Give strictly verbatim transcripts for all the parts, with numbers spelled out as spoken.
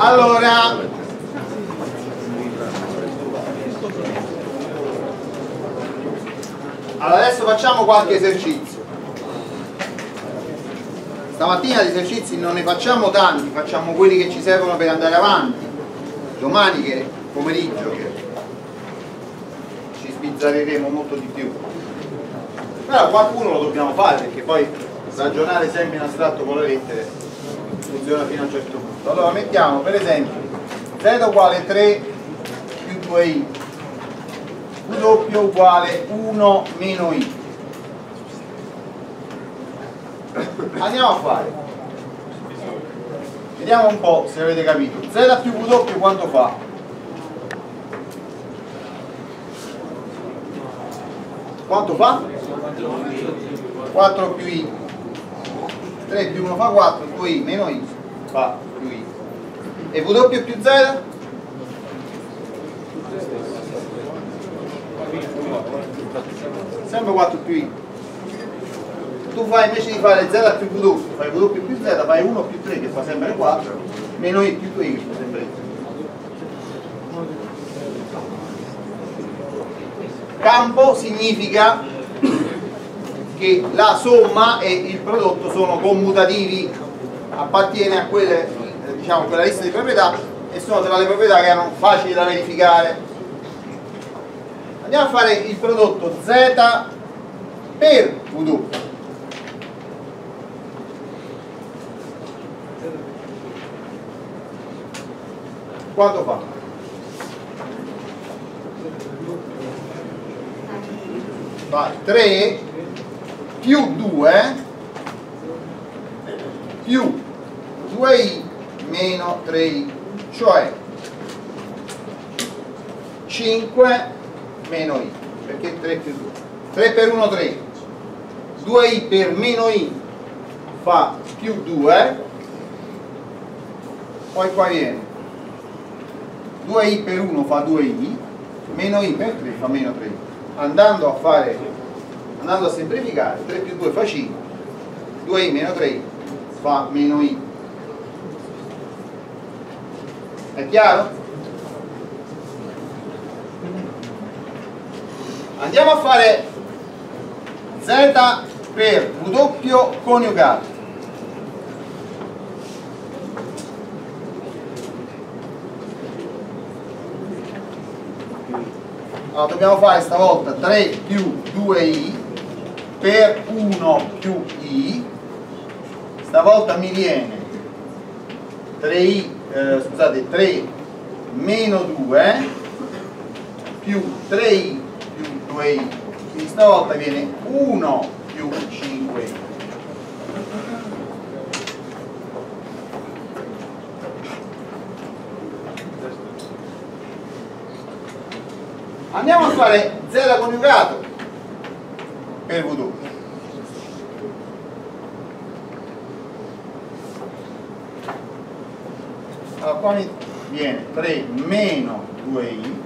Allora, allora adesso facciamo qualche esercizio. Stamattina gli esercizi non ne facciamo tanti, facciamo quelli che ci servono per andare avanti. Domani che pomeriggio che ci sbizzarreremo molto di più. Però qualcuno lo dobbiamo fare, perché poi ragionare sempre in astratto con le lettere funziona fino a un certo punto. Allora mettiamo per esempio z uguale tre più due i, w uguale uno meno i. Andiamo a fare, vediamo un po' se avete capito. Z più w quanto fa? Quanto fa? quattro più i. tre più uno fa quattro, due i meno i fa più i. E W più Z? Sempre quattro più i. Tu fai, invece di fare Z più W, fai W più Z, fai uno più tre che fa sempre quattro, meno i più due i che fa sempre i. Campo significa che la somma e il prodotto sono commutativi, appartiene a quelle, diciamo, quella lista di proprietà, e sono tra le proprietà che erano facili da verificare. Andiamo a fare il prodotto z per w. Quanto fa? Fa tre più due più due i meno tre i, cioè cinque meno i, perché tre più due, tre per uno tre, due i per meno i fa più due, poi qua viene due i per uno fa due i, meno i per tre fa meno tre i. Andando a fare andando a semplificare, tre più due fa cinque, due i meno tre i fa meno i. È chiaro? Andiamo a fare z per w coniugato. Allora, dobbiamo fare stavolta tre più due i per uno più i. Stavolta mi viene tre i, eh, scusate, tre meno due più tre i più due i, quindi stavolta viene uno più cinque i. Andiamo a fare z coniugato per W. Allora qua mi viene tre meno due i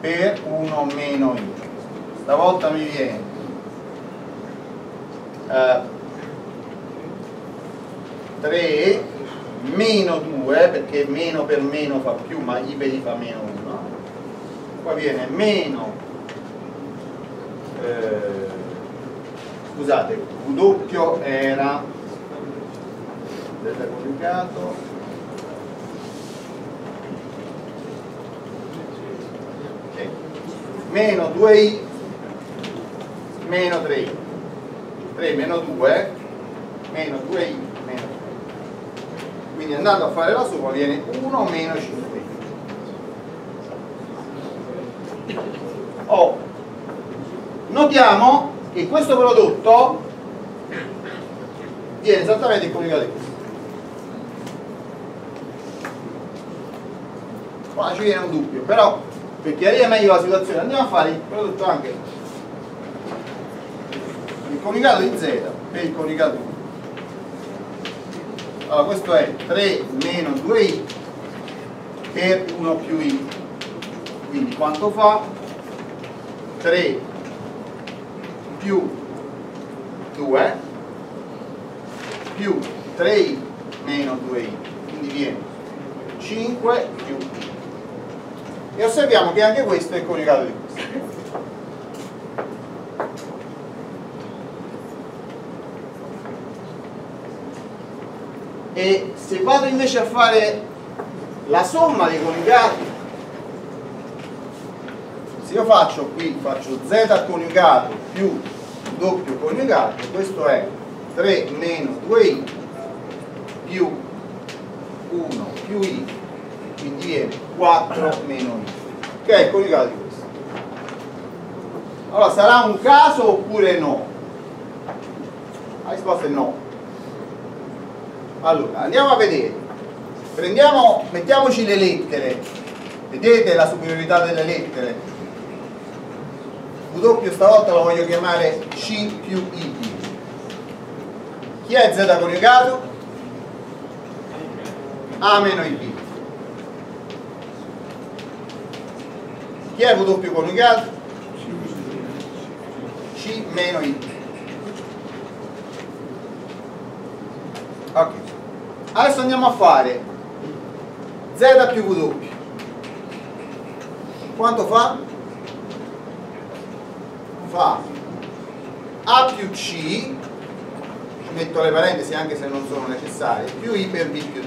per uno meno i. Stavolta mi viene eh, tre meno due, perché meno per meno fa più, ma i per i fa meno uno. Qua viene meno eh, scusate, W era delta coniugato okay. meno due i meno tre i, tre meno due meno due i meno tre, quindi andando a fare la somma viene uno meno cinque. Oh, notiamo che questo prodotto viene esattamente il coniugato di questo. Qua ci viene un dubbio, però per chiarire meglio la situazione andiamo a fare il prodotto anche il coniugato di z per il coniugato di u. Allora questo è tre meno due i per uno più i, quindi quanto fa? tre più due più tre i meno due i, quindi viene cinque più pi. E osserviamo che anche questo è il coniugato di questo. E se vado invece a fare la somma dei coniugati, se io faccio qui, faccio z coniugato più doppio coniugato, questo è tre meno due i più uno più i, quindi viene quattro meno i, che è il coniugato di questo. Allora, sarà un caso oppure no? La risposta è no. Allora, andiamo a vedere, prendiamo, mettiamoci le lettere, vedete la superiorità delle lettere? W stavolta lo voglio chiamare C più I. Chi è Z coniugato? A meno I P. Chi è W coniugato? C meno I. Ok. Adesso andiamo a fare z più w. Quanto fa? Fa a più c, ci metto le parentesi anche se non sono necessarie, più i per b più d.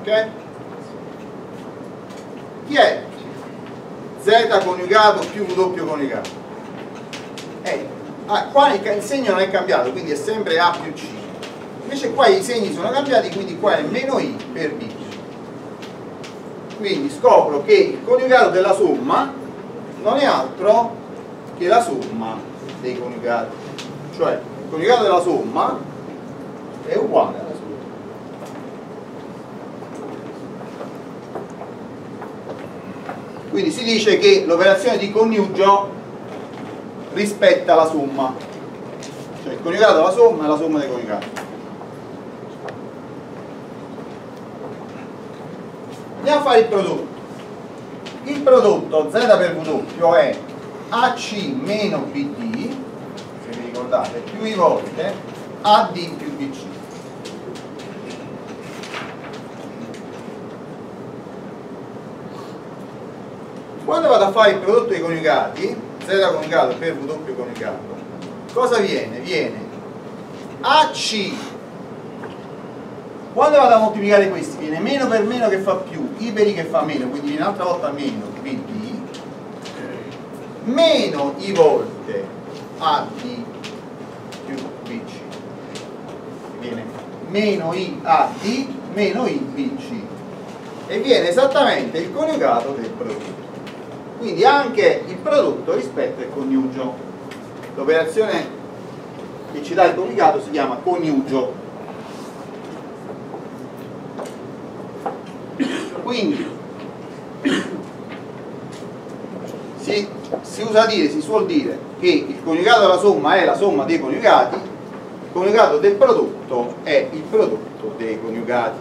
Ok? Chi è z coniugato più w coniugato? Ecco. Ah, qua il segno non è cambiato, quindi è sempre a più c. Invece qua i segni sono cambiati, quindi qua è meno i per b. Quindi scopro che il coniugato della somma non è altro che la somma dei coniugati, cioè il coniugato della somma è uguale alla somma. Quindi si dice che l'operazione di coniugio rispetta la somma, cioè il coniugato della somma è la somma dei coniugati. Andiamo a fare il prodotto. Il prodotto z per w è ac meno bd, se vi ricordate, più i volte ad più bc. Quando vado a fare il prodotto dei coniugati, z coniugato per w coniugato, cosa viene? Viene ac, quando vado a moltiplicare questi viene meno per meno che fa più, i per i che fa meno, quindi viene un'altra volta meno bd, meno i volte ad più bc, viene meno i ad meno i bc, e viene esattamente il coniugato del prodotto. Quindi anche il prodotto rispetta il coniugio. L'operazione che ci dà il coniugato si chiama coniugio. Quindi si, si usa dire, si suol dire che il coniugato della somma è la somma dei coniugati, il coniugato del prodotto è il prodotto dei coniugati.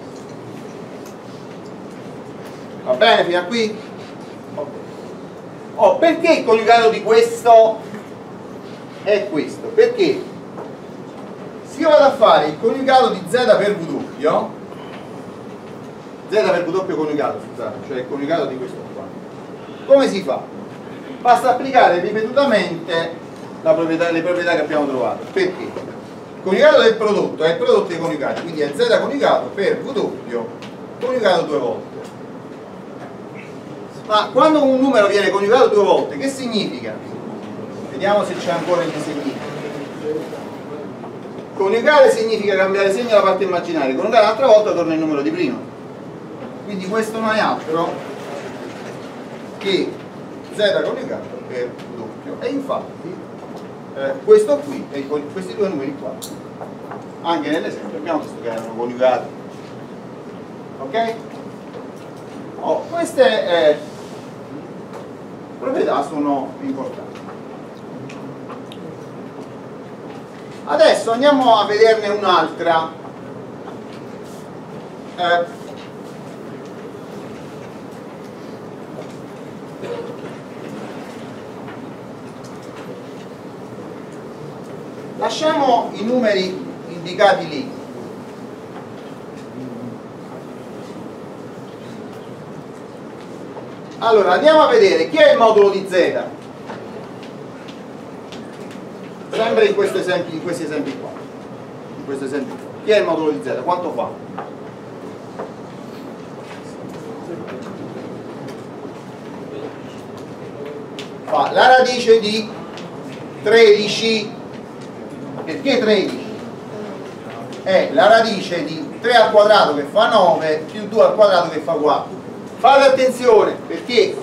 Va bene fino a qui? Ok. Oh, perché il coniugato di questo è questo? Perché se io vado a fare il coniugato di z per w, z per w coniugato, scusate, cioè il coniugato di questo qua, come si fa? Basta applicare ripetutamente la proprietà, le proprietà che abbiamo trovato. Perché? Il coniugato del prodotto è il prodotto dei coniugati, quindi è z coniugato per w coniugato due volte. Ma quando un numero viene coniugato due volte, che significa? Vediamo se c'è ancora il significato. Coniugare significa cambiare segno alla parte immaginaria, coniugare un'altra volta torna il numero di prima. Quindi questo non è altro che z coniugato per doppio. E infatti eh, questo qui, questi due numeri qua, anche nell'esempio abbiamo visto che erano coniugati. Ok? Oh, queste è... proprietà sono importanti. Adesso andiamo a vederne un'altra. Eh, lasciamo i numeri indicati lì. Allora andiamo a vedere chi è il modulo di z, sempre in, questo esempio, in questi esempi qua, in questo esempio qua. Chi è il modulo di z? Quanto fa? Fa la radice di tredici. Perché tredici? È la radice di tre al quadrato che fa nove più due al quadrato che fa quattro. Fate attenzione, perché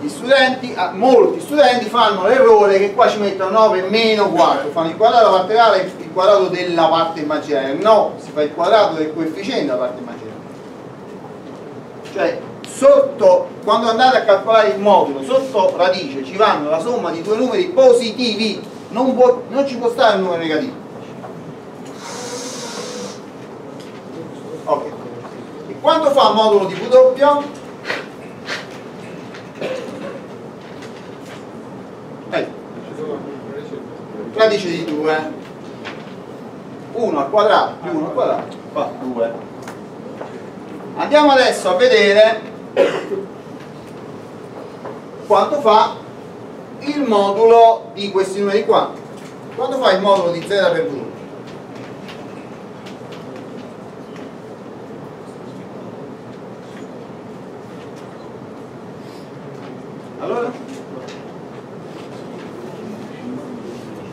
gli studenti, molti studenti fanno l'errore che qua ci mettono nove meno quattro, fanno il quadrato laterale e il quadrato della parte immaginaria. No, si fa il quadrato del coefficiente della parte immaginaria. Cioè sotto, quando andate a calcolare il modulo, sotto radice ci vanno la somma di due numeri positivi, non, può, non ci può stare un numero negativo. Ok, e quanto fa il modulo di W? Eh. Radice di due, uno al quadrato più uno al quadrato fa due. Andiamo adesso a vedere quanto fa il modulo di questi numeri qua. Quanto fa il modulo di z per due? Allora,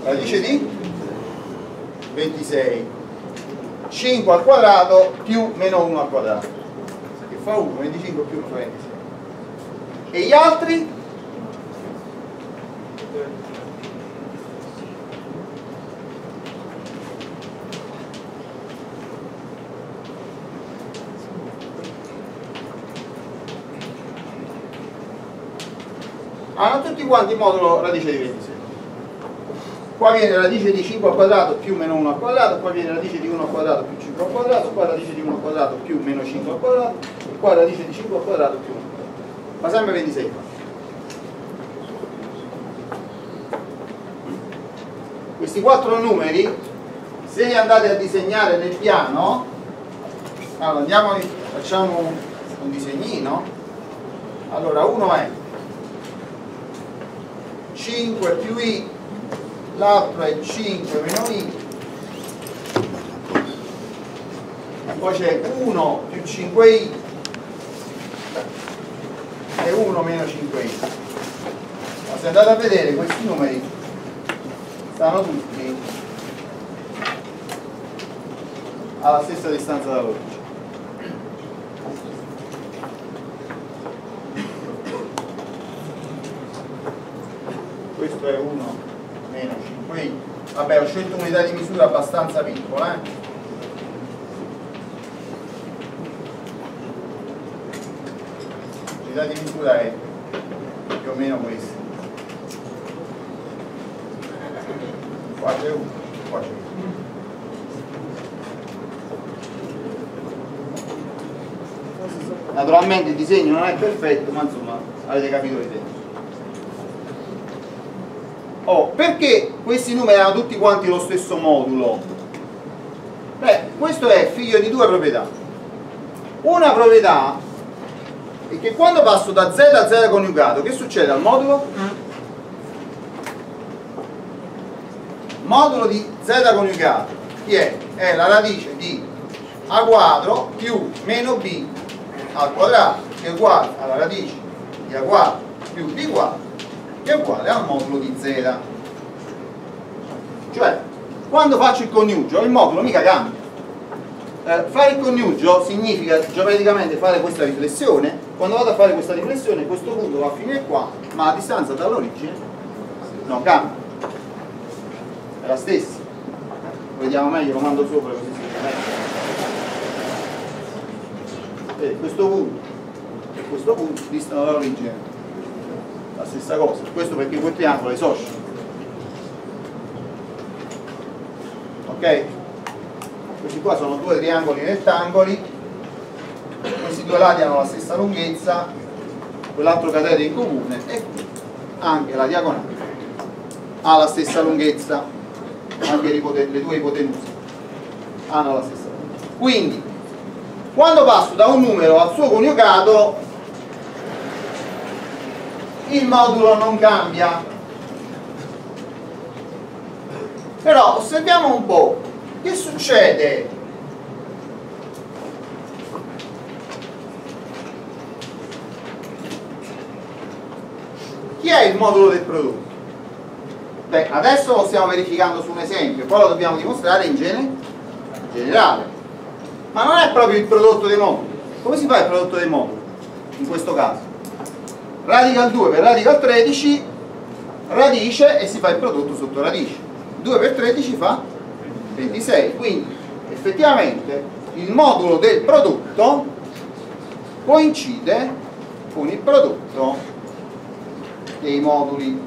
radice di ventisei, cinque al quadrato più meno uno al quadrato, che fa uno, venticinque più uno fa ventisei. E gli altri? Hanno tutti quanti modulo radice di ventisei. Qua viene radice di cinque al quadrato più meno uno al quadrato, qua viene radice di uno al quadrato più cinque al quadrato, qua radice di uno al quadrato più meno cinque al quadrato, e qua radice di cinque al quadrato più uno al quadrato. Ma sempre ventisei. Questi quattro numeri, se li andate a disegnare nel piano, allora andiamo, facciamo un disegnino. Allora uno è cinque più i, l'altro è cinque meno i, poi c'è uno più cinque i e uno meno cinque i. Ma se andate a vedere questi numeri stanno tutti alla stessa distanza dalla voce. Questo è uno meno cinque i. Vabbè, ho scelto un'unità di misura abbastanza piccola, eh? L'unità di misura è più o meno questa. Qua c'è uno, qua c'è uno. Naturalmente il disegno non è perfetto, ma insomma avete capito l'idea. Oh, perché questi numeri hanno tutti quanti lo stesso modulo? Beh, questo è figlio di due proprietà. Una proprietà è che quando passo da z a z coniugato, che succede al modulo? Modulo di z coniugato, che è? È la radice di a quadro più meno b al quadrato, che è uguale alla radice di a quadro più b quadro, che è uguale al modulo di z. Cioè, quando faccio il coniugio, il modulo mica cambia. Eh, fare il coniugio significa geometricamente fare questa riflessione. Quando vado a fare questa riflessione, questo punto va a finire qua, ma la distanza dall'origine non cambia, è la stessa. Vediamo meglio, lo mando sopra così si vede meglio. Vedete, questo punto e questo punto distano dall'origine la stessa cosa. Questo perché quel triangolo è isoscelo. Ok? Questi qua sono due triangoli rettangoli, questi due lati hanno la stessa lunghezza, quell'altro cateto in comune, e anche la diagonale ha la stessa lunghezza, anche le due ipotenuse hanno la stessa lunghezza. Quindi quando passo da un numero al suo coniugato, il modulo non cambia. Però osserviamo un po' che succede . Chi è il modulo del prodotto? Beh, adesso lo stiamo verificando su un esempio, poi lo dobbiamo dimostrare in gene... generale, ma non è proprio il prodotto dei moduli. Come si fa il prodotto dei moduli? In questo caso radical due per radical tredici, radice, e si fa il prodotto sotto radice. due per tredici fa ventisei, quindi effettivamente il modulo del prodotto coincide con il prodotto dei moduli.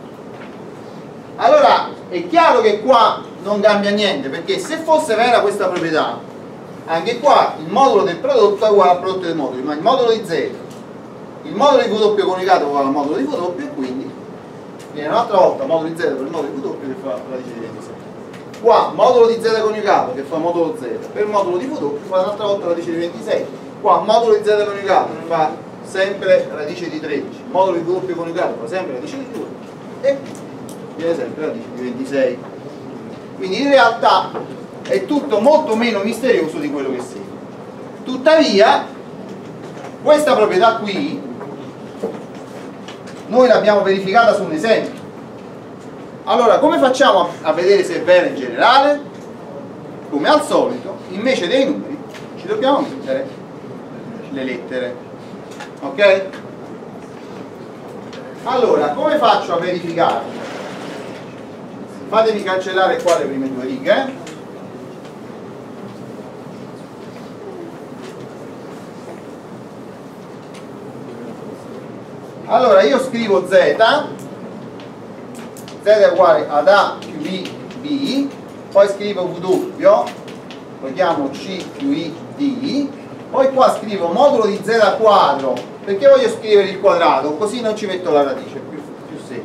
Allora è chiaro che qua non cambia niente, perché se fosse vera questa proprietà, anche qua il modulo del prodotto è uguale al prodotto dei moduli, ma il modulo di zero, il modulo di W coniugato uguale al modulo di W, e quindi viene un'altra volta modulo di zero per il modulo di W che fa radice di ventisei. Qua modulo di Z coniugato che fa modulo zero per il modulo di W fa un'altra volta radice di ventisei. Qua modulo di Z coniugato fa sempre radice di tredici, modulo di W coniugato fa sempre radice di due e viene sempre radice di ventisei. Quindi in realtà è tutto molto meno misterioso di quello che sembra. Tuttavia questa proprietà qui noi l'abbiamo verificata su un esempio. Allora, come facciamo a vedere se è vera in generale? Come al solito, invece dei numeri ci dobbiamo mettere le lettere. Ok? Allora, come faccio a verificare? Fatemi cancellare qua le prime due righe. Allora, io scrivo z, z è uguale ad a più i b, poi scrivo w, lo chiamo c più i d, poi qua scrivo modulo di z quadro, perché voglio scrivere il quadrato, così non ci metto la radice, più, più semplice.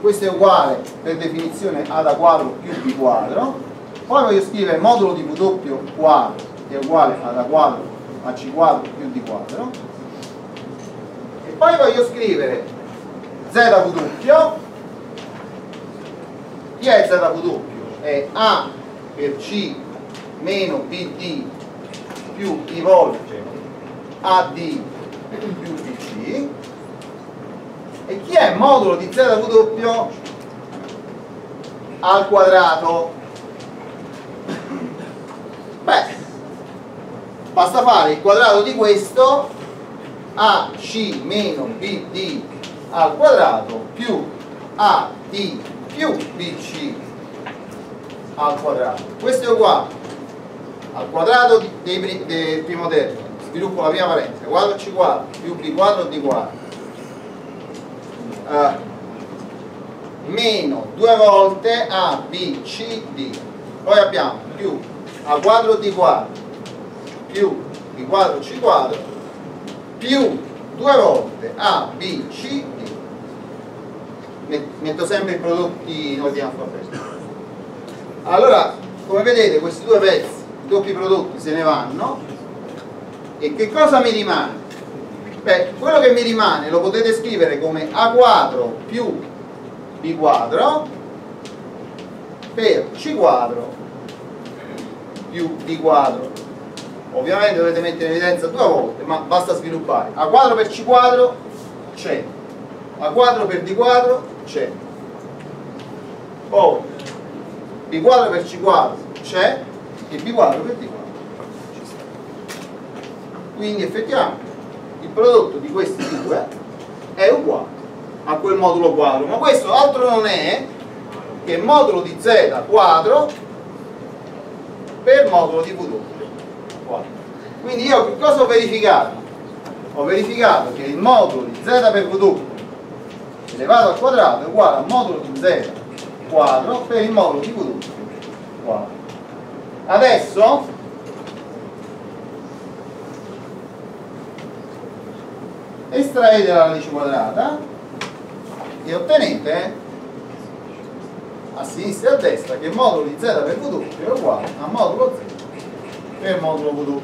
Questo è uguale per definizione a da quadro più b quadro, poi voglio scrivere modulo di w quadro, che è uguale a da quadro a c quadro più d quadro, e poi voglio scrivere zw. Chi è zw? È a per c meno bd più i volte ad più bc, e chi è modulo di zw al quadrato? Beh, basta fare il quadrato di questo, ac meno bd al quadrato più ad più bc al quadrato. Questo è uguale al quadrato dei, del primo termine, sviluppo la prima parentesi, quadro c quadro più b quadro d quadro eh, meno due volte a b c d, poi abbiamo più a quadro d quadro più b quadro c quadro più due volte a b c d. Metto sempre i prodotti in ordine alfabetico. Allora, come vedete, questi due pezzi, i doppi prodotti, se ne vanno, e che cosa mi rimane? Beh, quello che mi rimane lo potete scrivere come a quadro più b quadro per c quadro più d quadro. Ovviamente dovete mettere in evidenza due volte, ma basta sviluppare. A quadro per c quadro c'è, a quadro per d quadro c'è, poi b quadro per c quadro c'è e b quadro per d quadro ci sta. Quindi effettivamente il prodotto di questi due è uguale a quel modulo quadro, ma questo altro non è che il modulo di z quadro per modulo di w quadro. Quindi io che cosa ho verificato? Ho verificato che il modulo di z per w elevato al quadrato è uguale al modulo di z quadro per il modulo di w quadro. Adesso estraete la radice quadrata e ottenete a sinistra e a destra che il modulo di z per w è uguale a modulo z per modulo w.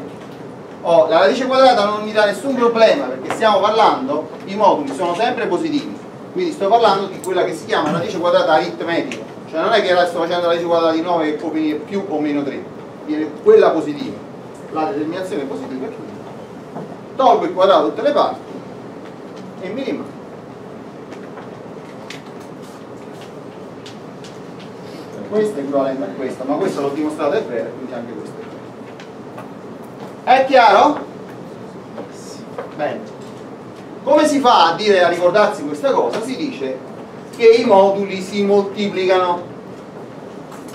o la radice quadrata non mi dà nessun problema, perché stiamo parlando, i moduli sono sempre positivi, quindi sto parlando di quella che si chiama radice quadrata aritmetica, cioè non è che sto facendo la radice quadrata di nove che può venire più o meno tre, viene quella positiva, la determinazione è positiva. Tolgo il quadrato da tutte le parti e mi rimane questo è equivalente a questo, ma questo l'ho dimostrato è vero, quindi anche questo è vero. È chiaro? Bene. Come si fa a, dire, a ricordarsi questa cosa? Si dice che i moduli si moltiplicano.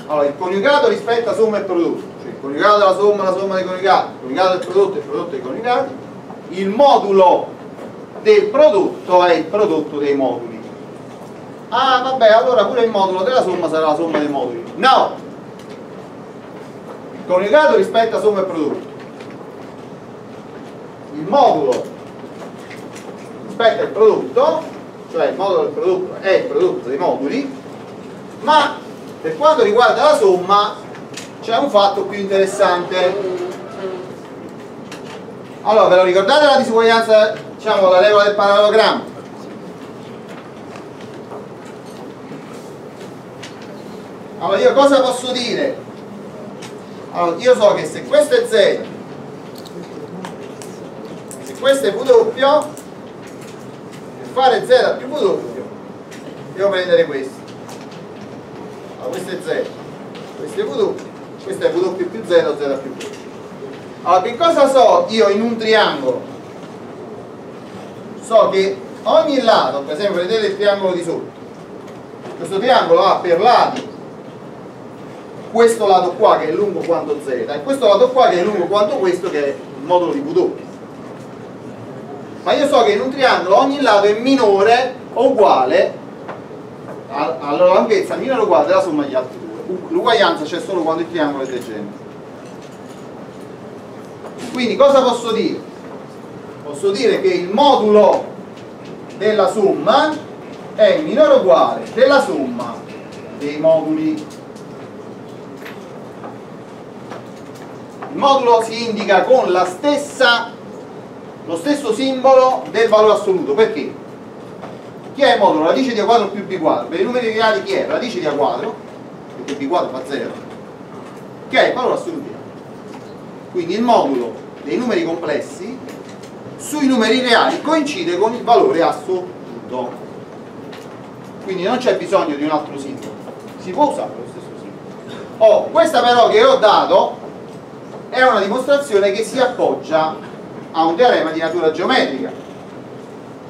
Allora, il coniugato rispetta somma e prodotto, cioè il coniugato della somma è la somma dei coniugati, il coniugato del prodotto è il prodotto dei coniugati, il modulo del prodotto è il prodotto dei moduli. Ah vabbè, allora pure il modulo della somma sarà la somma dei moduli. No! Il coniugato rispetta somma e prodotto. Il modulo rispetta il prodotto, cioè il modulo del prodotto è il prodotto dei moduli, ma per quanto riguarda la somma c'è un fatto più interessante. Allora, ve lo ricordate la disuguaglianza, diciamo la regola del parallelogramma? Allora io cosa posso dire? Allora io so che se questo è zero, se questo è W, per fare zero più W devo prendere questo. Allora questo è zero, questo è W, questo è W più zero, zero più W. Allora che cosa so io in un triangolo? So che ogni lato, per esempio vedete il triangolo di sotto, questo triangolo ha per lati questo lato qua che è lungo quanto z e questo lato qua che è lungo quanto questo che è il modulo di W. Ma io so che in un triangolo ogni lato è minore o uguale alla lunghezza minore o uguale della somma degli altri due. L'uguaglianza c'è solo quando il triangolo è degenere. Quindi cosa posso dire? Posso dire che il modulo della somma è minore o uguale della somma dei moduli. Il modulo si indica con la stessa, lo stesso simbolo del valore assoluto. Perché? Chi è il modulo? Radice di a quadro più b quadro. Per i numeri reali chi è? Radice di a quadro, perché b quadro fa zero, che è il valore assoluto. Quindi il modulo dei numeri complessi sui numeri reali coincide con il valore assoluto. Quindi non c'è bisogno di un altro simbolo, si può usare lo stesso simbolo. Oh, questa però che ho dato è una dimostrazione che si appoggia a un teorema di natura geometrica.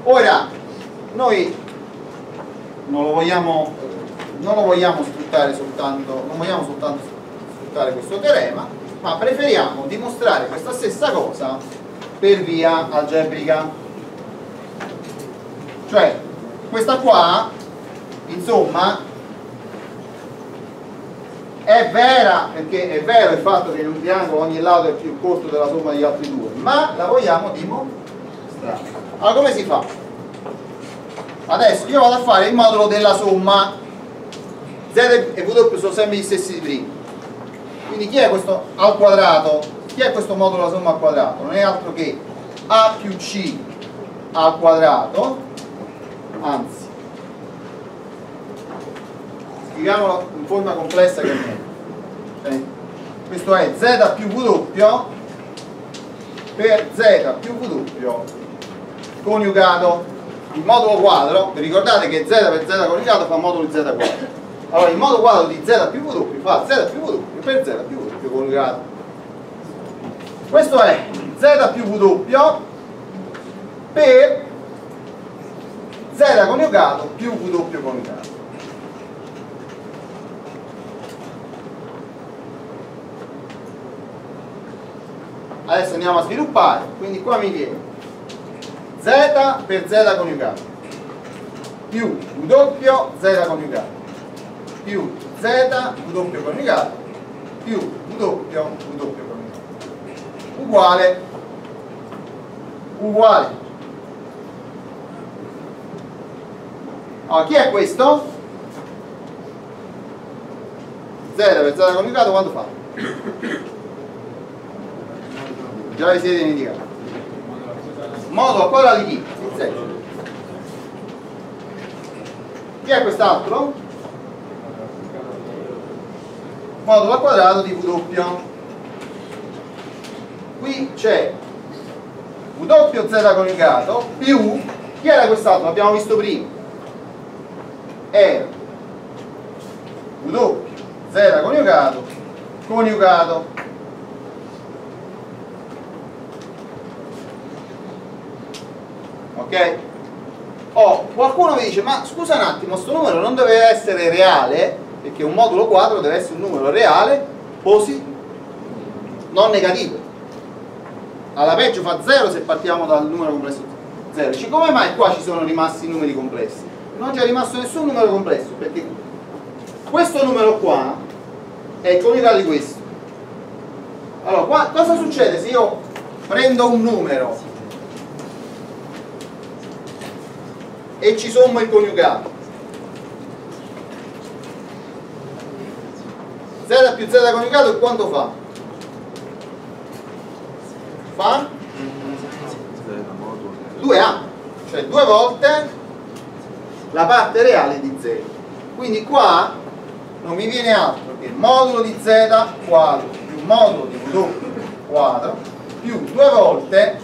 Ora, noi non lo vogliamo, non lo vogliamo sfruttare soltanto, non vogliamo soltanto sfruttare questo teorema, ma preferiamo dimostrare questa stessa cosa per via algebrica. Cioè, questa qua, insomma, è vera, perché è vero il fatto che in un triangolo ogni lato è più corto della somma degli altri due, ma la vogliamo dimostrare. Allora come si fa? Adesso io vado a fare il modulo della somma. Z e W sono sempre gli stessi di prima, quindi chi è questo al quadrato? Chi è questo modulo della somma al quadrato? Non è altro che A più C al quadrato, anzi scriviamolo in forma complessa che è meglio. Okay. Questo è z più W per z più W coniugato. Il modulo quadro, vi ricordate che z per z coniugato fa modulo di z quadro. Allora il modulo quadro di z più W fa z più W per z più W coniugato. Questo è z più W per z coniugato più W coniugato. Adesso andiamo a sviluppare, quindi qua mi viene z per z coniugato più W z coniugato più z W coniugato più W W coniugato uguale uguale allora chi è questo? z per z coniugato quanto fa? già vi siete dimenticati. Modulo quadrato di chi? Il sesto. Chi è quest'altro? Modulo al quadrato di W. Qui c'è W z coniugato più, chi era quest'altro? L'abbiamo visto prima, era W z coniugato coniugato ok? Oh, qualcuno mi dice, ma scusa un attimo, sto numero non doveva essere reale, perché un modulo quadro deve essere un numero reale positivo, non negativo. Alla peggio fa zero se partiamo dal numero complesso zero. Cioè, come mai qua ci sono rimasti i numeri complessi? Non c'è rimasto nessun numero complesso, perché questo numero qua è il coniugato di questo. Allora qua cosa succede se io prendo un numero e ci sommo il coniugato? Z più z coniugato quanto fa? Fa due a, cioè due volte la parte reale di zero. Quindi qua non mi viene altro che modulo di z quadro più modulo di W quadro più due volte,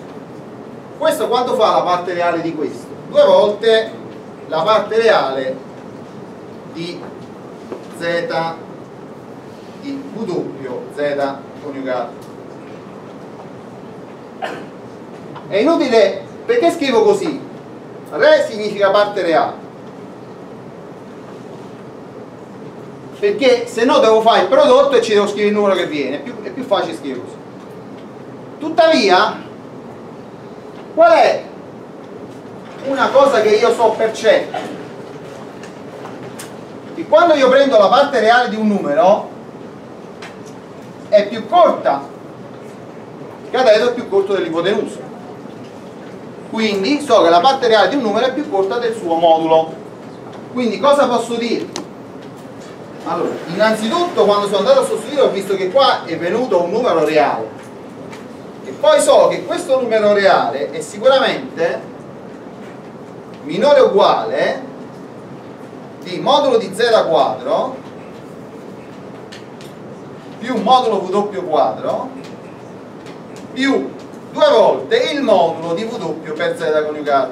questo quanto fa la parte reale di questo? Due volte la parte reale di z di W z coniugato. È inutile, perché scrivo così? Re significa parte reale, perché se no devo fare il prodotto e ci devo scrivere il numero che viene, è più, è più facile scrivere così. Tuttavia, qual è una cosa che io so per certo? Che quando io prendo la parte reale di un numero è più corta, cateto è più corto dell'ipotenusa, quindi so che la parte reale di un numero è più corta del suo modulo. Quindi cosa posso dire? Allora, innanzitutto quando sono andato a sostituire ho visto che qua è venuto un numero reale e poi so che questo numero reale è sicuramente minore o uguale di modulo di z quadro più modulo W quadro più due volte il modulo di W per z coniugato.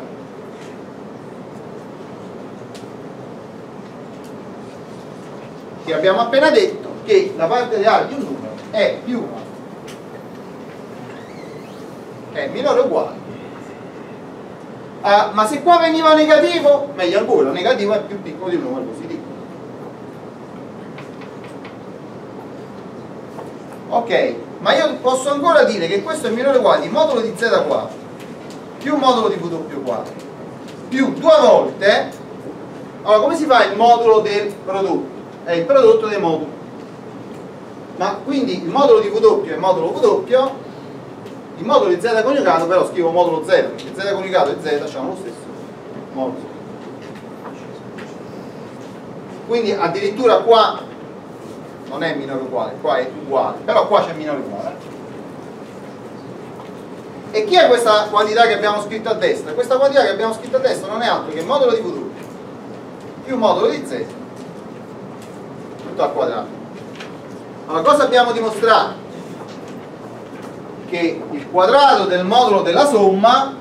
Che abbiamo appena detto che la parte reale di un numero è più è minore o uguale. Ah, ma se qua veniva negativo, meglio ancora, negativo è più piccolo di un numero positivo. Ok, ma io posso ancora dire che questo è minore o uguale di modulo di z quadro più modulo di W quadro più due volte. Allora, come si fa il modulo del prodotto? È il prodotto dei moduli, ma quindi il modulo di W è il modulo W, il modulo di z coniugato però scrivo modulo zero, perché z coniugato e z hanno lo stesso modulo. Quindi addirittura qua non è minore uguale, qua è uguale, però qua c'è minore uguale. E chi è questa quantità che abbiamo scritto a destra? Questa quantità che abbiamo scritto a destra non è altro che il modulo di W più modulo di z tutto al quadrato. Allora, cosa abbiamo dimostrato? Che il quadrato del modulo della somma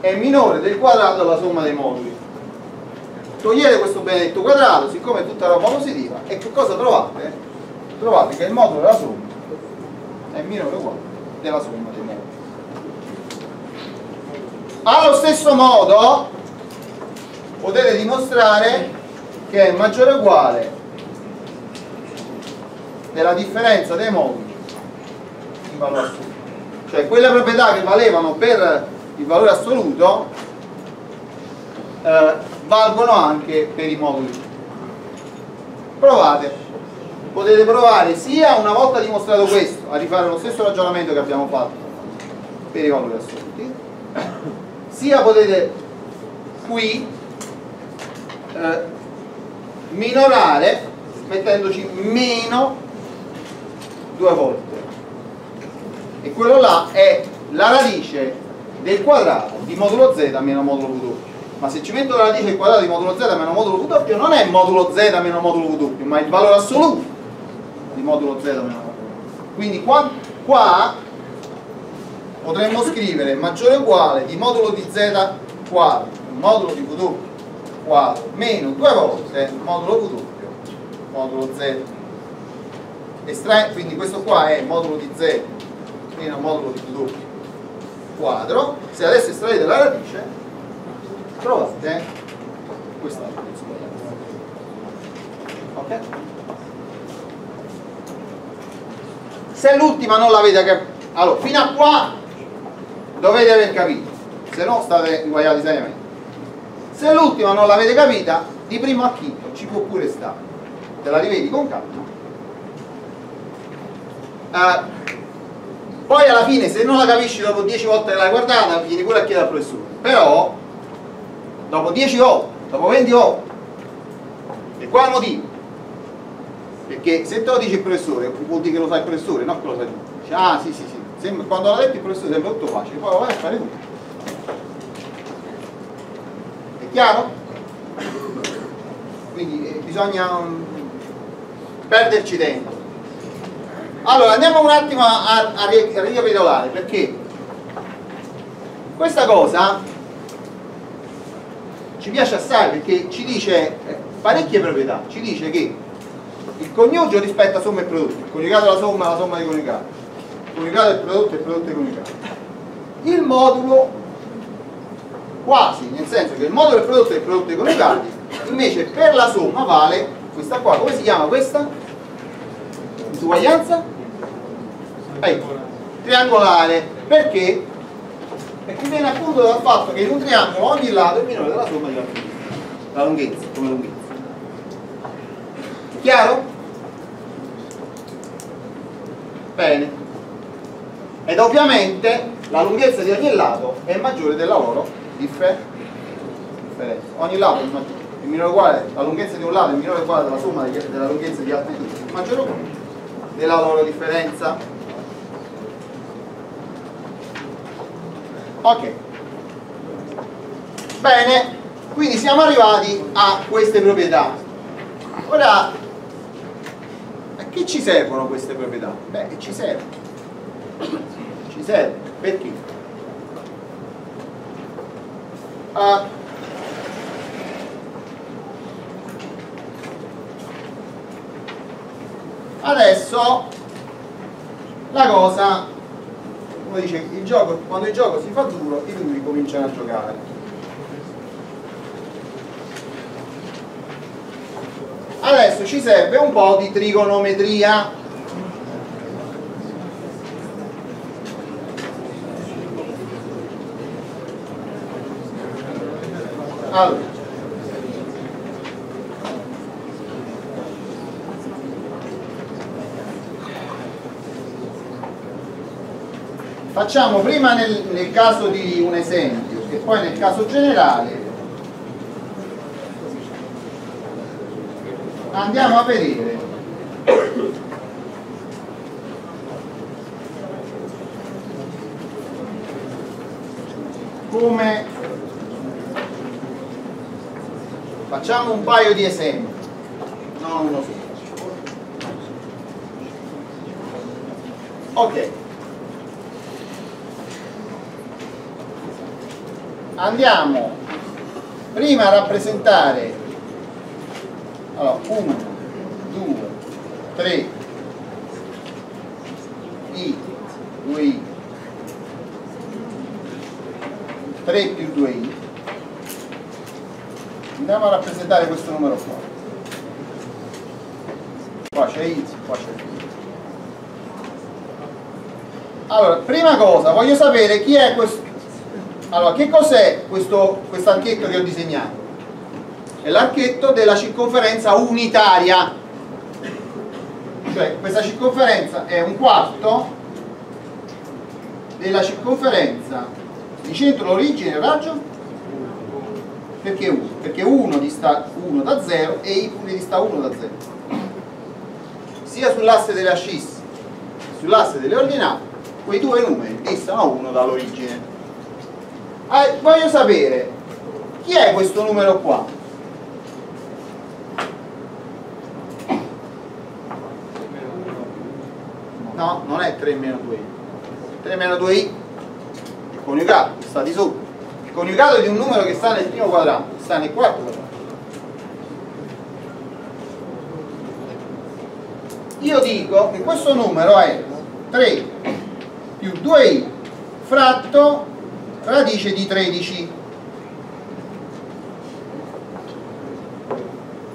è minore del quadrato della somma dei moduli. Togliete questo benedetto quadrato, siccome è tutta roba positiva, e che cosa trovate? Trovate che il modulo della somma è minore o uguale della somma dei moduli. Allo stesso modo potete dimostrare che è maggiore o uguale della differenza dei moduli in valore assoluto, cioè quelle proprietà che valevano per il valore assoluto eh, valgono anche per i moduli. Provate, potete provare sia una volta dimostrato questo a rifare lo stesso ragionamento che abbiamo fatto per i valori assoluti, sia potete qui eh, minorare mettendoci meno due volte e quello là è la radice del quadrato di modulo z meno modulo w doppio. Ma se ci metto la radice del quadrato di modulo z meno modulo w doppio, non è modulo z meno modulo w doppio, ma il valore assoluto di modulo z meno modulo w. Quindi qua, qua potremmo scrivere maggiore o uguale di modulo di z quadro, modulo di w doppio quadro, meno due volte modulo w doppio, modulo z. Estra quindi questo qua è modulo di z meno modulo di w quadro. Se adesso estraete la radice trovate quest'altro, ok? Se l'ultima non l'avete capito, allora fino a qua dovete aver capito, se no state sbagliati seriamente. Se l'ultima non l'avete capita, di primo a quinto ci può pure stare, te la rivedi con calma. Uh, poi alla fine, se non la capisci dopo dieci volte che l'hai guardata, vieni pure a chiedere al professore, però dopo dieci volte, dopo venti volte. E qua è il motivo, perché se te lo dice il professore vuol dire che lo sai il professore, non che lo sai tu. Dice, ah sì sì sì, sembra, quando l'ha detto il professore sembra tutto facile, poi lo vai a fare tu. È chiaro? Quindi eh, bisogna um, perderci tempo. Allora andiamo un attimo a, a, a ricapitolare, perché questa cosa ci piace assai, perché ci dice parecchie proprietà. Ci dice che il coniugio rispetta somma e prodotto, il coniugato alla somma è la somma di coniugato, il coniugato del prodotto è il prodotto di coniugato. Il modulo quasi, nel senso che il modulo del prodotto è il prodotto dei coniugati, invece per la somma vale questa qua. Come si chiama questa? Disuguaglianza? Ecco, triangolare. Perché? Perché viene appunto dal fatto che in un triangolo ogni lato è minore della somma della lunghezza, la lunghezza come lunghezza. Chiaro? Bene. Ed ovviamente la lunghezza di ogni lato è maggiore della loro differ differenza. Ogni lato è maggiore, è minore o uguale, la lunghezza di un lato è minore o uguale della somma della lunghezza di altri due, maggiore o uguale della loro differenza. Ok, bene, quindi siamo arrivati a queste proprietà. Ora, a che ci servono queste proprietà? Beh, ci servono, ci servono perché uh, adesso la cosa, come dice, il gioco, quando il gioco si fa duro, i duri cominciano a giocare. Adesso ci serve un po' di trigonometria. Allora, facciamo prima nel, nel caso di un esempio e poi nel caso generale andiamo a vedere come, facciamo un paio di esempi, non uno solo. Ok, andiamo prima a rappresentare, allora, uno, due, tre, i, due i, tre più due i, andiamo a rappresentare questo numero qua, qua c'è i, qua c'è i. Allora, prima cosa, voglio sapere chi è questo. Allora, che cos'è questo quest archetto che ho disegnato? È l'archetto della circonferenza unitaria, cioè questa circonferenza è un quarto della circonferenza di centro, origine, raggio, perché uno? Perché uno dista uno da zero e i punti dista uno da zero, sia sull'asse delle ascisse, sull'asse delle ordinate quei due numeri distano uno dall'origine. Eh, voglio sapere chi è questo numero qua? No, non è tre meno due i. tre meno due i è coniugato, sta di sopra. Il coniugato di un numero che sta nel primo quadrante sta nel quarto quadrante. Io dico che questo numero è tre più due i fratto radice di tredici.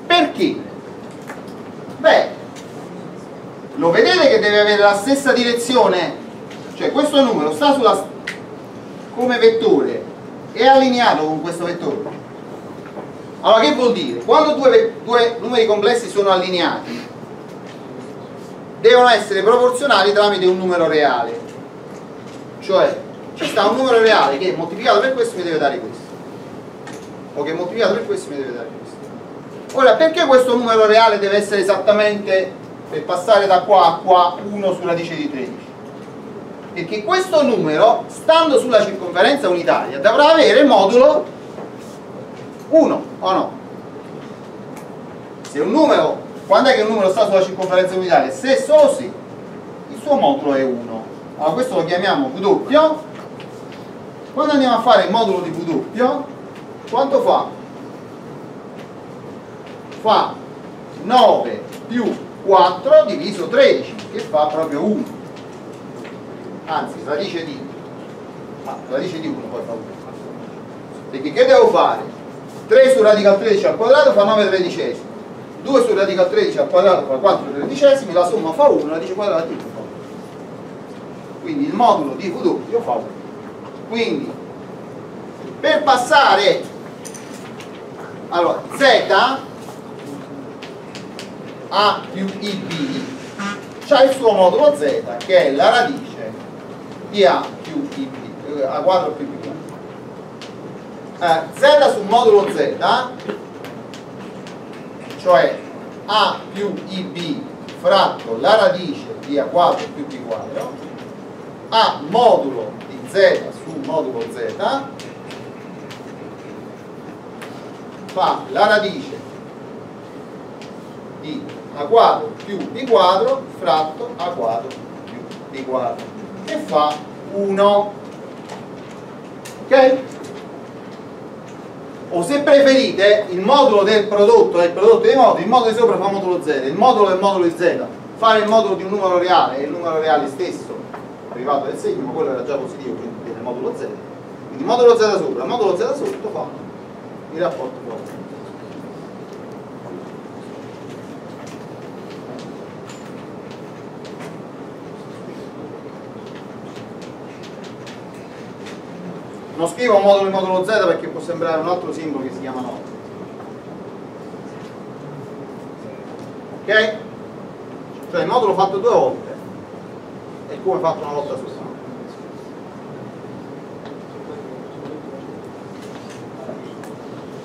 Perché? Beh, lo vedete che deve avere la stessa direzione, cioè questo numero sta sulla, come vettore è allineato con questo vettore. Allora che vuol dire? Quando due, due numeri complessi sono allineati devono essere proporzionali tramite un numero reale, cioè ci sta un numero reale che moltiplicato per questo mi deve dare questo, o che moltiplicato per questo mi deve dare questo. Ora, perché questo numero reale deve essere esattamente, per passare da qua a qua, uno su radice di tredici? Perché questo numero, stando sulla circonferenza unitaria, dovrà avere modulo uno, o no? Se un numero, quando è che un numero sta sulla circonferenza unitaria? Se e solo se il suo modulo è uno. Allora questo lo chiamiamo W. Quando andiamo a fare il modulo di W, quanto fa? Fa nove più quattro diviso tredici, che fa proprio uno. Anzi, radice di ah, radice di uno poi fa uno. Perché che devo fare? tre su radical tredici al quadrato fa nove tredicesimi. due su radical tredici al quadrato fa quattro tredicesimi, la somma fa uno, la radice quadrata di uno fa uno. Quindi il modulo di W fa uno. Quindi per passare, allora, Z A più I B c'ha il suo modulo Z che è la radice di A più I B, A quattro più I B. Eh, Z sul modulo Z, cioè A più I B fratto la radice di A quattro più B quattro, A modulo di Z su modulo Z fa la radice di A quattro più B quattro fratto A quattro più B quattro, che fa uno. Ok? O se preferite, il modulo del prodotto è il prodotto dei moduli, il modulo di sopra fa modulo Z, il modulo è il modulo di Z, fare il modulo di un numero reale è il numero reale stesso, derivato del segno, ma quello era già positivo, quindi viene il modulo Z. Quindi il modulo Z sopra, il modulo Z sotto fa il rapporto proprio. Non scrivo modulo e modulo Z perché può sembrare un altro simbolo che si chiama nodo. Ok? Cioè il modulo fatto due volte è come fatto una volta su sé.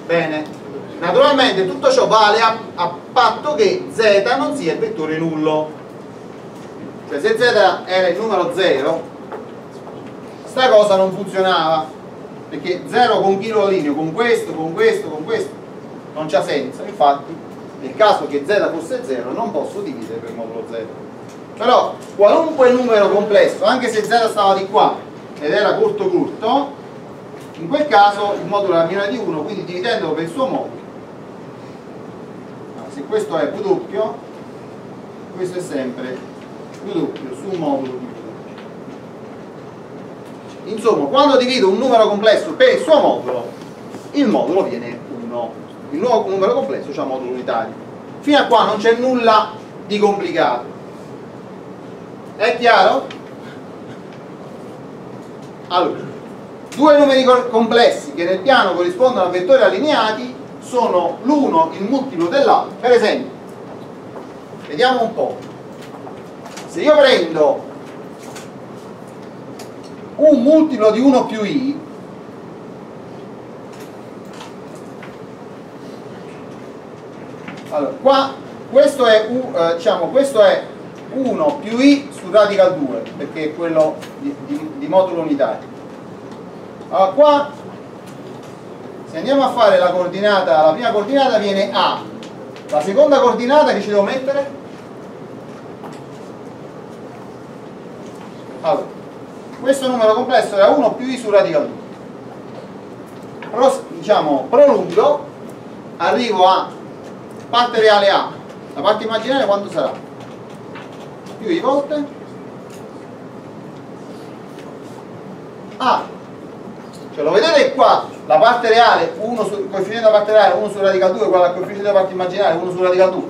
Bene. Naturalmente tutto ciò vale a, a patto che Z non sia il vettore nullo. Cioè se Z era il numero zero, questa cosa non funzionava. Perché zero con chi lo allineo? Con questo, con questo, con questo non c'ha senso. Infatti nel caso che Z fosse zero non posso dividere per modulo Z, però qualunque numero complesso, anche se Z stava di qua ed era corto corto, in quel caso il modulo era minore di uno, quindi dividendolo per il suo modulo, se questo è W, questo è sempre W su modulo di. Insomma, quando divido un numero complesso per il suo modulo, il modulo viene uno. Il nuovo numero complesso c'ha modulo unitario. Fino a qua non c'è nulla di complicato. È chiaro? Allora, due numeri complessi che nel piano corrispondono a vettori allineati sono l'uno il multiplo dell'altro. Per esempio, vediamo un po'. Se io prendo un multiplo di uno più i, allora qua questo è, uh, diciamo, questo è uno più i su radical due, perché è quello di, di, di modulo unitario. Allora qua, se andiamo a fare la coordinata, la prima coordinata viene A, la seconda coordinata che ci devo mettere? Allora, questo numero complesso era uno più i su radical due. Pro, diciamo, prolungo, arrivo a parte reale A, la parte immaginaria quanto sarà? Più i volte A, cioè lo vedete qua, la parte reale, uno su, il coefficiente della parte reale uno su radical due, uguale al coefficiente della parte immaginaria uno su radical due.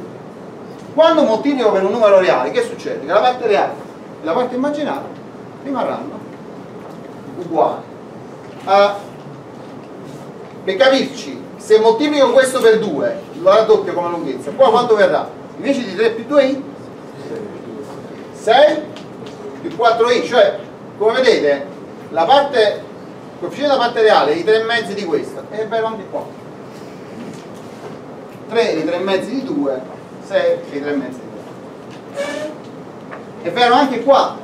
Quando moltiplico per un numero reale, che succede? Che la parte reale e la parte immaginaria rimarranno uguali. Ah, per capirci, se moltiplico questo per due, lo raddoppio come lunghezza, qua quanto verrà? Invece di tre più due i? sei più quattro i, cioè, come vedete, la parte, il coefficiente della parte reale è i tre mezzi di questa, e vero anche qua. tre è i tre mezzi di due, sei è i tre mezzi di due. È vero anche qua.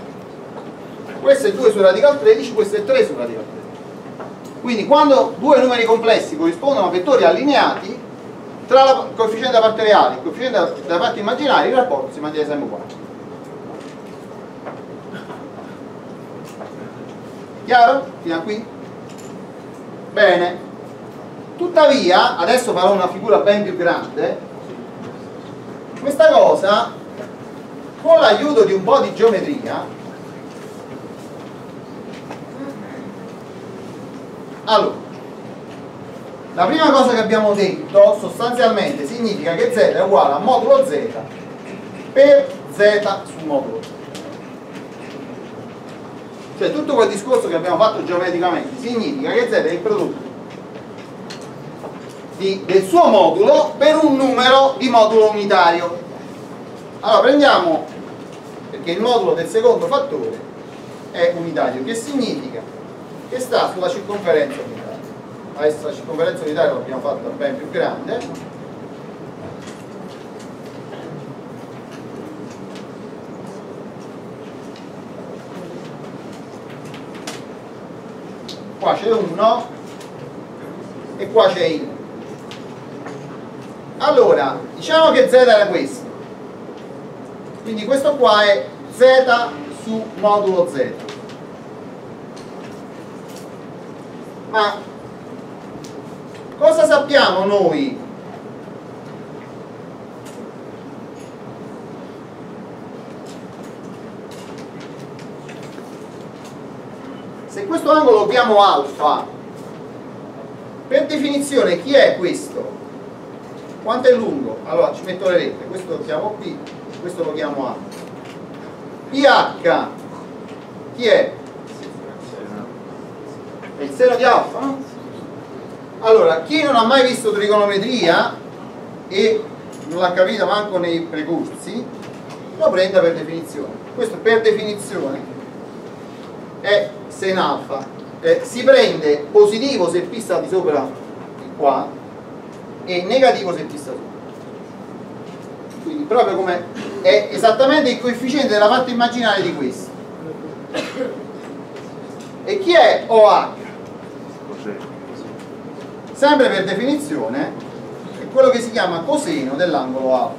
Questo è due su radical tredici, questo è tre su radical tredici. Quindi quando due numeri complessi corrispondono a vettori allineati, tra il coefficiente della parte reale e il coefficiente della parte immaginaria il rapporto si mantiene sempre uguale. Chiaro? Fino a qui? Bene. Tuttavia, adesso farò una figura ben più grande. Questa cosa, con l'aiuto di un po' di geometria. Allora, la prima cosa che abbiamo detto sostanzialmente significa che z è uguale a modulo z per z su modulo z. Cioè tutto quel discorso che abbiamo fatto geometricamente significa che z è il prodotto di, del suo modulo per un numero di modulo unitario. Allora prendiamo, perché il modulo del secondo fattore è unitario, che significa che sta sulla circonferenza unitaria. Adesso la circonferenza unitaria l'abbiamo fatta ben più grande, qua c'è uno e qua c'è i. Allora, diciamo che z era questo, quindi questo qua è z su modulo z. Ma cosa sappiamo noi se questo angolo lo chiamo alfa? Per definizione chi è questo? Quanto è lungo? Allora ci metto le lettere, questo lo chiamo P, questo lo chiamo A. P H chi è? Il seno di alfa, no? Allora, chi non ha mai visto trigonometria e non l'ha capito manco nei precursi, lo prenda per definizione. Questo per definizione è seno alfa. Eh, si prende positivo se P sta di sopra qua e negativo se P sta sopra. Quindi proprio come è esattamente il coefficiente della parte immaginaria di questo. E chi è O H? Sempre per definizione è quello che si chiama coseno dell'angolo alfa.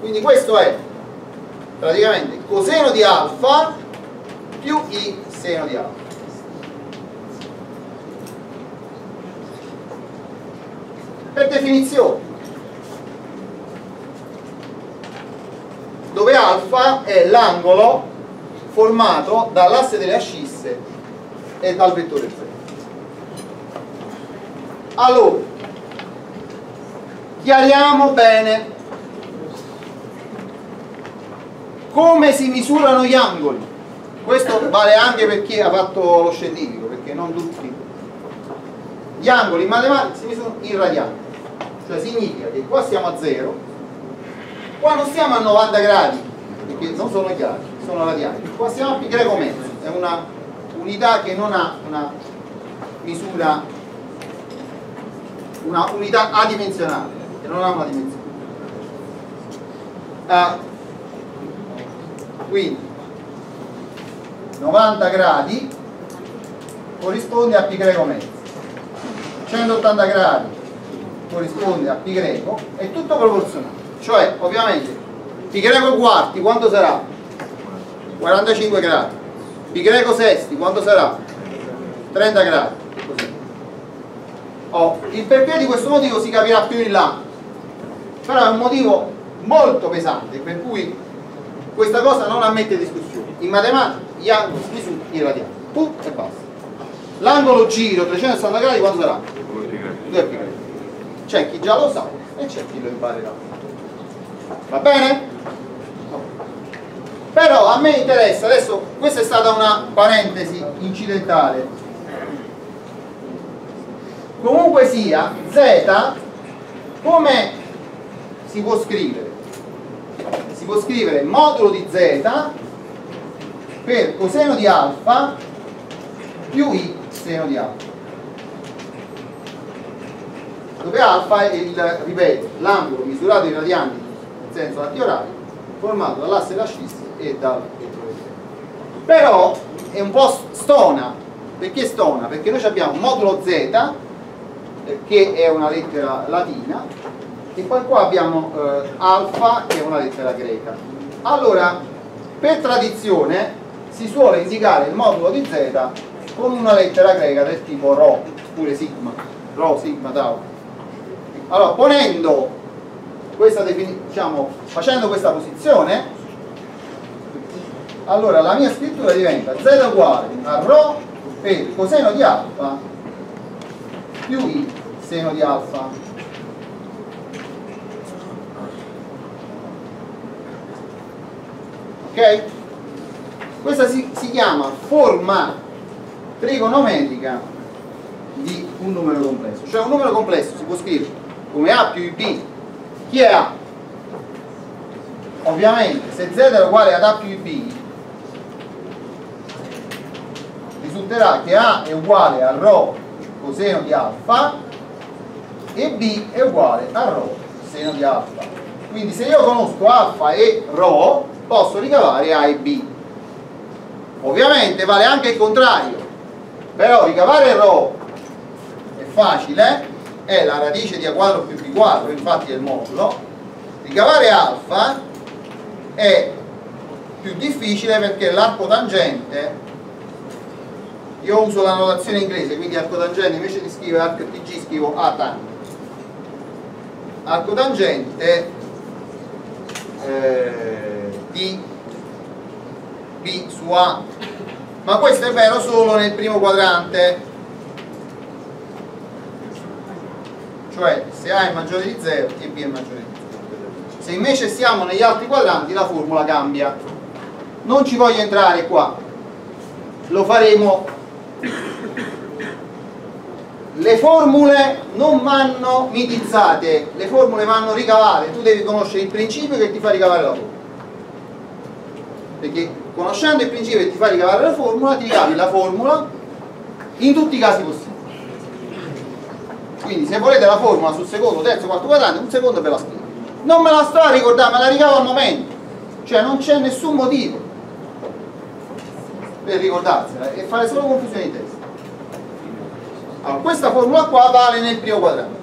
Quindi questo è praticamente coseno di alfa più i seno di alfa. Per definizione, dove alfa è l'angolo formato dall'asse delle ascisse e dal vettore z. Allora, chiariamo bene come si misurano gli angoli. Questo vale anche per chi ha fatto lo scientifico, perché non tutti. Gli angoli in matematica si misurano in radiani, cioè significa che qua siamo a zero, qua non siamo a novanta gradi, perché non sono chiari, sono radiani, qua siamo a pi greco mezzo, è una unità che non ha una misura, una unità adimensionale, che non ha una dimensione. Uh, Quindi novanta gradi corrisponde a π greco mezzo, centottanta gradi corrisponde a π greco, è tutto proporzionale, cioè ovviamente π greco quarti quanto sarà? quarantacinque gradi. Π greco sesti quanto sarà? trenta gradi. Così. Oh, il perché di questo motivo si capirà più in là, però è un motivo molto pesante, per cui questa cosa non ammette discussione. In matematica gli angoli si misurano irradiati, punto e basta. L'angolo giro trecentosessanta gradi quanto sarà? due pi. C'è chi già lo sa e c'è chi lo imparerà. Va bene? No. Però a me interessa, adesso questa è stata una parentesi incidentale. Comunque sia, z come si può scrivere? Si può scrivere modulo di z per coseno di alfa più i seno di alfa, dove alfa è il, ripeto, l'angolo misurato in radiani in senso antiorale formato dall'asse lascista e dal retrovisore. Però è un po' stona. Perché stona? Perché noi abbiamo modulo z, che è una lettera latina, e poi qua abbiamo eh, alfa, che è una lettera greca. Allora, per tradizione si suole indicare il modulo di z con una lettera greca del tipo ρ, oppure sigma, ρ, sigma, tau. Allora, ponendo questa definizione, diciamo, facendo questa posizione, allora la mia scrittura diventa z uguale a ρ per coseno di alfa più i seno di alfa. Ok? Questa si, si chiama forma trigonometrica di un numero complesso, cioè un numero complesso si può scrivere come a più b. Chi è a? Ovviamente se z è uguale ad a più b, risulterà che a è uguale a ρ coseno di alfa e b è uguale a ρ seno di alfa. Quindi se io conosco alfa e ρ posso ricavare a e b. Ovviamente vale anche il contrario, però ricavare ρ è facile, è la radice di a quadro più b quadro, infatti è il modulo. Ricavare alfa è più difficile perché l'arco tangente, io uso la notazione inglese, quindi arco tangente invece di scrivere arco tg scrivo a tan. Arco tangente eh, di b su a, ma questo è vero solo nel primo quadrante, cioè se a è maggiore di zero e b è maggiore di zero. Se invece siamo negli altri quadranti la formula cambia, non ci voglio entrare qua, lo faremo. Le formule non vanno mitizzate, le formule vanno ricavate, tu devi conoscere il principio che ti fa ricavare la formula, perché conoscendo il principio che ti fa ricavare la formula ti ricavi la formula in tutti i casi possibili. Quindi se volete la formula sul secondo, terzo, quarto quadrante, un secondo ve la scrivo, non me la sto a ricordare, me la ricavo al momento, cioè non c'è nessun motivo per ricordarsela e fare solo confusione di testa. Allora, questa formula qua vale nel primo quadrante,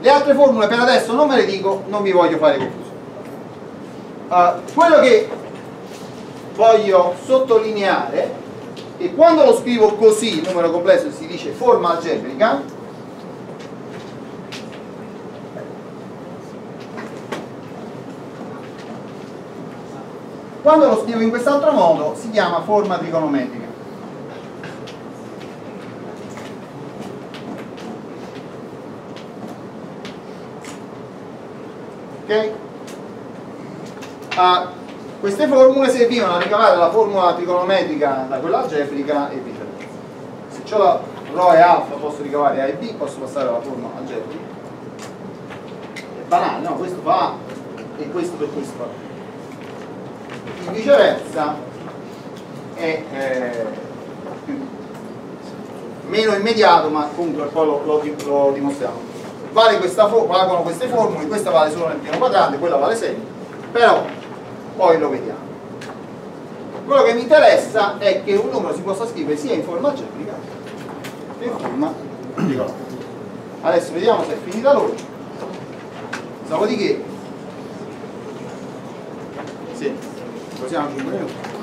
le altre formule per adesso non ve le dico, non vi voglio fare confusione. Uh, quello che voglio sottolineare è che quando lo scrivo così il numero complesso si dice forma algebrica, quando lo scrivo in quest'altro modo si chiama forma trigonometrica. Ok? Ah, queste formule servivano a ricavare la formula trigonometrica da quella algebrica e viceversa. Se ho la ρ e alfa posso ricavare a e b, posso passare alla formula algebrica. È banale, no? Questo fa a e questo per questo fa b. In viceversa è eh, meno immediato, ma comunque poi lo, lo, lo dimostriamo. Vale questa, valgono queste formule, questa vale solo nel primo quadrante, quella vale sempre. però poi lo vediamo. Quello che mi interessa è che un numero si possa scrivere sia in forma algebrica che in forma di colonna. Adesso vediamo se è finita l'ora. Dopodiché sì, possiamo cinque minuti.